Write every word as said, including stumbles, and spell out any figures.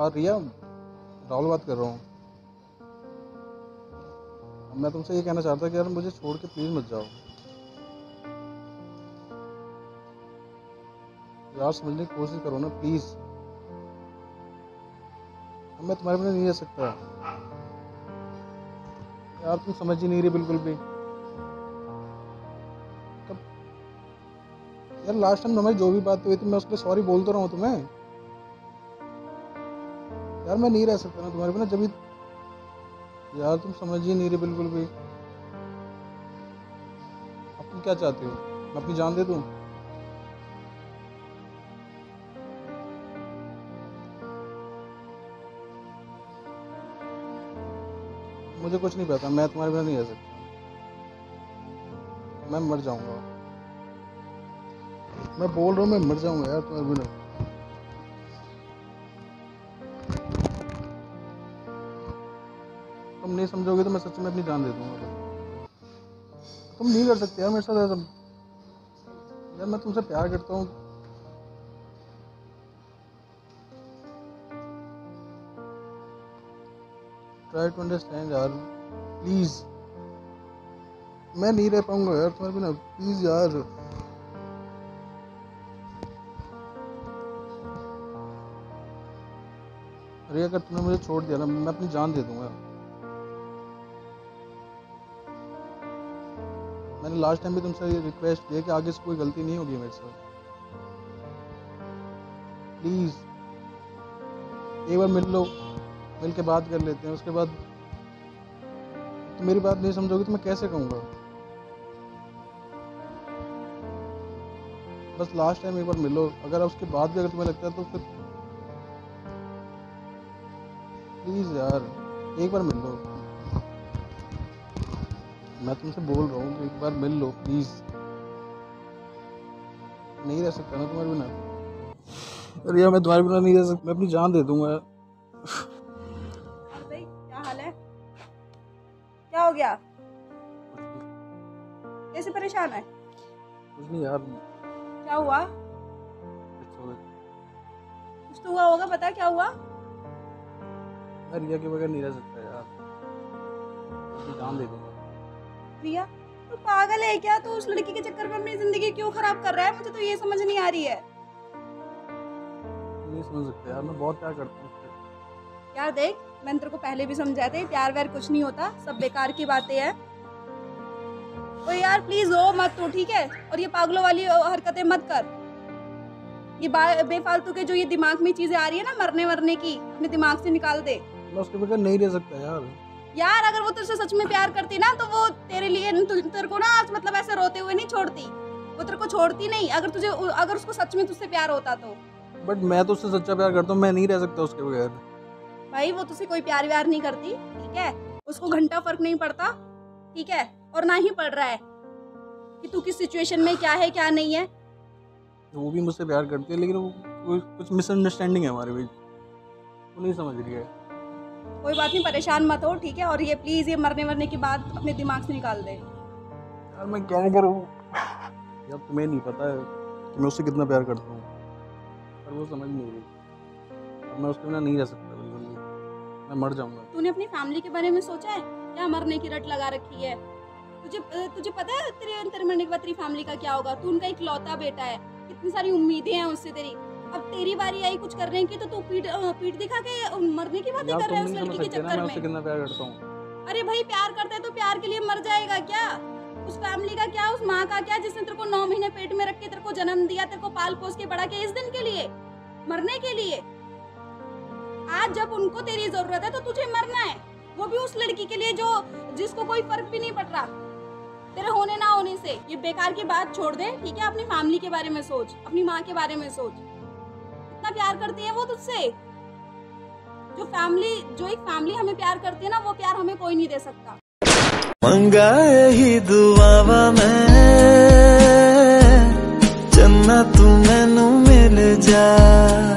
हाँ रिया, राहुल बात कर रहा हूँ। मैं तुमसे ये कहना चाहता कि यार मुझे छोड़ के प्लीज़ मत जाओ यार, समझने की कोशिश करो ना प्लीज़। अब मैं तुम्हारे बिना नहीं रह सकता यार, तुम समझ ही नहीं रही बिल्कुल भी। यार लास्ट टाइम हमारी जो भी बात हुई थी मैं उसके लिए सॉरी बोल तो रहा हूँ तुम्हें यार, मैं नहीं रह सकता ना तुम्हारे बिना। जब भी यार तुम समझ ही नहीं रही बिल्कुल भी। अब तुम क्या चाहते हो, मैं अपनी जान दे दूँ? मुझे कुछ नहीं पता, मैं तुम्हारे बिना नहीं रह सकता, मैं मर जाऊंगा। मैं बोल रहा हूँ मैं मर जाऊंगा यार तुम्हारे बिना। तुम नहीं समझोगे तो मैं सच में अपनी जान दे दूंगा। तुम नहीं कर सकते यार मेरे साथ ऐसा। यार मैं तुमसे प्यार करता हूँ, ट्राई टू अंडरस्टैंड यार प्लीज। मैं नहीं रह पाऊंगा यार तुम्हारे बिना, प्लीज यार। अरे अगर तुमने मुझे छोड़ दिया ना, मैं अपनी जान दे दूंगा। मैंने लास्ट टाइम भी तुमसे रिक्वेस्ट किया कि आगे से कोई गलती नहीं होगी मेरे साथ। प्लीज एक बार मिल लो, मिल के बात कर लेते हैं। उसके बाद तुम मेरी बात नहीं समझोगे तो मैं कैसे कहूँगा? बस लास्ट टाइम एक बार मिलो, अगर उसके बाद भी अगर तुम्हें लगता है तो फिर प्लीज़ यार एक बार मिल लो। मैं तुमसे बोल रहा हूँ तो एक बार मिल लो प्लीज़। नहीं रह सकता ना तुम्हारे बिना। अरे यार मैं तुम्हारे बिना नहीं रह सकता, मैं अपनी जान दे दूँगा। क्या हो गया, कैसे परेशान है? कुछ नहीं यार। क्या हुआ? कुछ तो हुआ होगा, पता क्या हुआ? मैं रिया के बगैर नहीं रह सकता यार, जान दे दूंगा। रिया तू पागल है क्या? तू उस लड़की के चक्कर में अपनी जिंदगी क्यों खराब कर रहा है? मुझे तो ये समझ नहीं आ रही है। नहीं समझ सकता यार, मैं बहुत प्यार करता हूँ। यार देख, मैंने तेरे को पहले भी समझाया था, प्यार व्यार कुछ नहीं होता, सब बेकार की बातें हैं। और यार प्लीज रो मत तू, ठीक है? और ये पागलों वाली हरकतें मत कर। ये बेफालतू के जो ये दिमाग में चीजें आ रही है ना, मरने मरने की, अपने दिमाग से निकाल दे। मैं उसके बगैर नहीं रह सकता यार। यार अगर वो तुझसे सच में प्यार करती ना तो वो तेरे लिए तेरे को ना आज मतलब ऐसे रोते हुए नहीं छोड़ती। वो तेरे को छोड़ती नहीं, अगर तुझे अगर उसको सच में तुझसे प्यार होता तो। बट मैं तो उससे सच्चा प्यार करता हूँ, मैं नहीं रह सकता उसके बगैर। भाई वो तुझसे कोई प्यार व्यार नहीं करती, ठीक है? उसको घंटा फर्क नहीं पड़ता, ठीक है? और ना ही पड़ रहा है कि तू किस सिचुएशन में क्या है क्या नहीं है। वो भी मुझसे प्यार करती है, लेकिन वो कुछ मिसअंडरस्टैंडिंग है हमारे बीच, वो नहीं समझ रही है। कोई बात नहीं, परेशान मत हो, ठीक है? और ये प्लीज ये मरने मरने की बात अपने दिमाग से निकाल दे। यार मैं क्या करूँ यार, तुम्हें नहीं पता है कि मैं उससे कितना प्यार करता हूँ, पर वो समझ नहीं रही। मैं उसके बिना नहीं रह सकता, मैं मर जाऊंगा। तूने अपनी फैमिली के बारे में सोचा है क्या? मरने की रट लगा रखी है तुझे। तुझे पता है तेरे तेरे मरने के बाद तेरी फैमिली का क्या होगा? तू उनका इकलौता बेटा है, कितनी सारी उम्मीदें हैं उससे तेरी। अब तेरी बारी आई कुछ करने की तो तू पीठ पीठ दिखा के मरने की बातें कर रहा है उस लड़की के चक्कर में। कितना प्यार करता हूं। अरे भाई प्यार करता है तो प्यार के लिए मर जाएगा क्या? उस फैमिली का क्या, उस माँ का क्या जिसने तेरे को नौ महीने पेट में रख के तेरे को जन्म दिया, तेरे को पाल पोस के बड़ा के इस दिन के लिए, मरने के लिए। आज जब उनको तेरी जरूरत है तो तुझे मरना है, वो भी उस लड़की के लिए जो जिसको कोई फर्क भी नहीं पड़ रहा तेरे होने ना होने से। ये बेकार की बात छोड़ दे, ठीक है? अपनी फैमिली के बारे में सोच, अपनी माँ के बारे में सोच। इतना प्यार करती है वो तुझसे, जो फैमिली जो एक फैमिली हमें प्यार करती है ना, वो प्यार हमें कोई नहीं दे सकता। मंगा यही दुआवा मैं, जन्नत तू मैनू मिल जा।